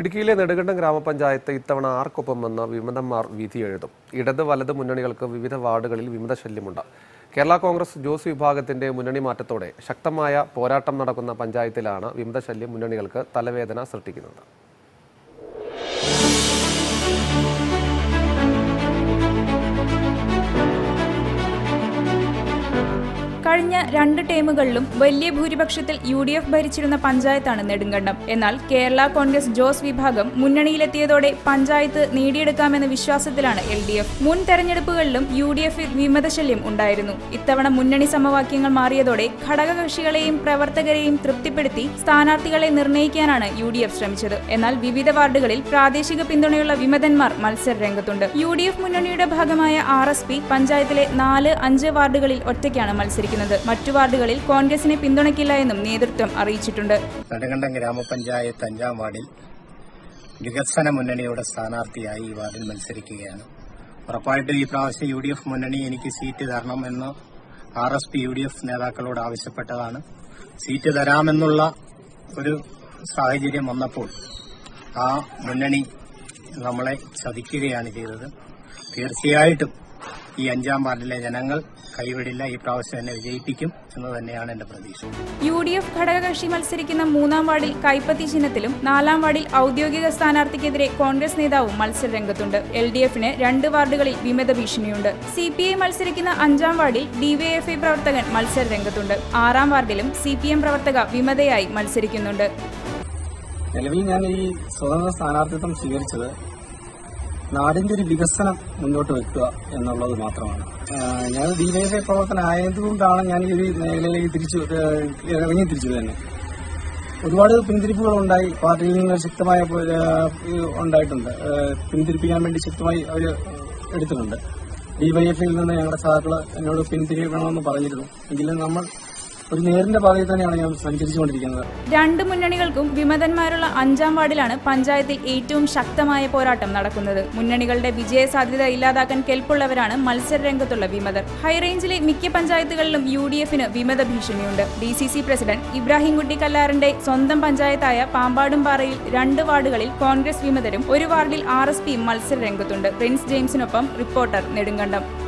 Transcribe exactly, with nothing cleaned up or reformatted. ഇടുക്കിയിലെ നെടുകണ്ടം ഗ്രാമപഞ്ചായത്ത് ഇത്തവണ ആർക്കൊപ്പമെന്ന് വിമതന്മാർ വിധിയെഴുതും. ഇടത് വലത് മുന്നണികൾക്ക് വിവിധ വാർഡുകളിൽ വിമത ശല്യമുണ്ട്. കേരള കോൺഗ്രസ് ജോസ് വിഭാഗത്തിന്റെ മുന്നണി മാറ്റത്തോടെ ശക്തമായ പോരാട്ടം നടക്കുന്ന പഞ്ചായത്തിലാണ് വിമത ശല്യം മുന്നണികൾക്ക് തലവേദന സൃഷ്ടിക്കുന്നത്. കഴിഞ്ഞ രണ്ട് ടേമുകളിലും വലിയ ഭൂരിപക്ഷത്തിൽ യു ഡി എഫ് ഭരിച്ചിരുന്ന പഞ്ചായത്താണ് നെടുങ്കണ്ടം. എന്നാൽ കേരള കോൺഗ്രസ് ജോസ് വിഭാഗം മുന്നണിയിലെത്തിയതോടെ പഞ്ചായത്ത് നേടിയെടുക്കാമെന്ന വിശ്വാസത്തിലാണ് എൽ ഡി എഫ്. മുൻ തെരഞ്ഞെടുപ്പുകളിലും യു ഡി എഫിൽ വിമതശല്യം ഉണ്ടായിരുന്നു. ഇത്തവണ മുന്നണി സമവാക്യങ്ങൾ മാറിയതോടെ ഘടകകക്ഷികളെയും പ്രവർത്തകരെയും തൃപ്തിപ്പെടുത്തി സ്ഥാനാർത്ഥികളെ നിർണ്ണയിക്കാനാണ് യു ഡി എഫ് ശ്രമിച്ചത്. എന്നാൽ വിവിധ വാർഡുകളിൽ പ്രാദേശിക പിന്തുണയുള്ള വിമതന്മാർ മത്സര രംഗത്തുണ്ട്. യു ഡി എഫ് മുന്നണിയുടെ ഭാഗമായ ആർ എസ് പി പഞ്ചായത്തിലെ നാല് അഞ്ച് വാർഡുകളിൽ ഒറ്റയ്ക്കാണ് മത്സരിക്കുന്നത്. മറ്റു വാർഡുകളിൽ കോൺഗ്രസിനെ പിന്തുണയ്ക്കില്ല എന്നും നേതൃത്വം അറിയിച്ചിട്ടുണ്ട്. നെടുങ്കണ്ടം ഗ്രാമപഞ്ചായത്ത് അഞ്ചാം വാർഡിൽ വികസന മുന്നണിയുടെ സ്ഥാനാർത്ഥിയായി ഈ വാർഡിൽ മത്സരിക്കുകയാണ്. ഉറപ്പായിട്ടും ഈ പ്രാവശ്യം യു ഡി എഫ് മുന്നണി എനിക്ക് സീറ്റ് തരണമെന്ന് R S P U D F നേതാക്കളോട് ആവശ്യപ്പെട്ടതാണ്. സീറ്റ് തരാമെന്നുള്ള ഒരു സാഹചര്യം വന്നപ്പോൾ ആ മുന്നണി നമ്മളെ ചതിക്കുകയാണ് ചെയ്തത്. തീർച്ചയായിട്ടും ഈ അഞ്ചാം വാർഡിലെ ജനങ്ങൾ കൈവിടില്ല, ഈ പ്രാവശ്യം എന്നെ വിജയിപ്പിക്കും എന്ന് തന്നെയാണ് എന്റെ പ്രതീക്ഷ. യു ഡി എഫ് ഘടകകക്ഷി മത്സരിക്കുന്ന മൂന്നാം വാർഡിൽ കൈപ്പത്തി ചിഹ്നത്തിലും നാലാം വാർഡിൽ ഔദ്യോഗിക സ്ഥാനാർത്ഥിക്കെതിരെ കോൺഗ്രസ് നേതാവും മത്സര രംഗത്തുണ്ട്. എൽ ഡി എഫിന് രണ്ട് വാർഡുകളിൽ വിമത ഭീഷണിയുണ്ട്. സി പി ഐ മത്സരിക്കുന്ന അഞ്ചാം വാർഡിൽ ഡിവൈഎഫ്ഐ പ്രവർത്തകൻ മത്സര രംഗത്തുണ്ട്. ആറാം വാർഡിലും സി പി എം പ്രവർത്തക വിമതയായി മത്സരിക്കുന്നുണ്ട്. നിലവിൽ ഞാൻ ഈ സ്വതന്ത്ര സ്ഥാനാർത്ഥിത്വം സ്വീകരിച്ചത് നാടിന്റെ ഒരു വികസനം മുന്നോട്ട് വെക്കുക എന്നുള്ളത് മാത്രമാണ്. ഞാൻ ഡിവൈഎഫ്ഐ പ്രവർത്തനം ആയതുകൊണ്ടാണ് ഞാൻ ഈ ഒരു മേഖലയിലേക്ക് തിരിച്ചു ഇറങ്ങി തിരിച്ചത് തന്നെ. ഒരുപാട് പിന്തിരിപ്പുകളുണ്ടായി, പാർട്ടിയിൽ നിന്ന് ശക്തമായ ഉണ്ടായിട്ടുണ്ട്, പിന്തിരിപ്പിക്കാൻ വേണ്ടി ശക്തമായി അവർ എടുത്തിട്ടുണ്ട്. ഡിവൈഎഫ്ഐയിൽ നിന്ന് ഞങ്ങളുടെ സഹാക്കള് എന്നോട് പിന്തിരിക്കണമെന്ന് പറഞ്ഞിരുന്നു. എങ്കിലും നമ്മൾ ഒരു നേരിന്റെ ഭാഗത്ത് തന്നെയാണ് ഞാൻ സഞ്ചരിച്ചുകൊണ്ടിരിക്കുന്നത്. രണ്ട് മുന്നണികൾക്കും വിമതന്മാരുള്ള അഞ്ചാം വാർഡിലാണ് പഞ്ചായത്തിൽ ഏറ്റവും ശക്തമായ പോരാട്ടം നടക്കുന്നത്. മുന്നണികളുടെ വിജയ സാധ്യത ഇല്ലാതാക്കാൻ കെൽപ്പുള്ളവരാണ് മത്സര രംഗത്തുള്ള വിമതർ. ഹൈറേഞ്ചിലെ മിക്ക പഞ്ചായത്തുകളിലും യു ഡി എഫിന് വിമത ഭീഷണിയുണ്ട്. D C C president Ibrahimkutty കല്ലാറിന്റെ സ്വന്തം പഞ്ചായത്തായ പാമ്പാടുംപാറയിൽ രണ്ട് വാർഡുകളിൽ കോൺഗ്രസ് വിമതരും ഒരു വാർഡിൽ ആർ എസ് പിയും മത്സര രംഗത്തുണ്ട്. പ്രിൻസ് ജെയിംസിനൊപ്പം റിപ്പോർട്ടർ നെടുങ്കണ്ടം.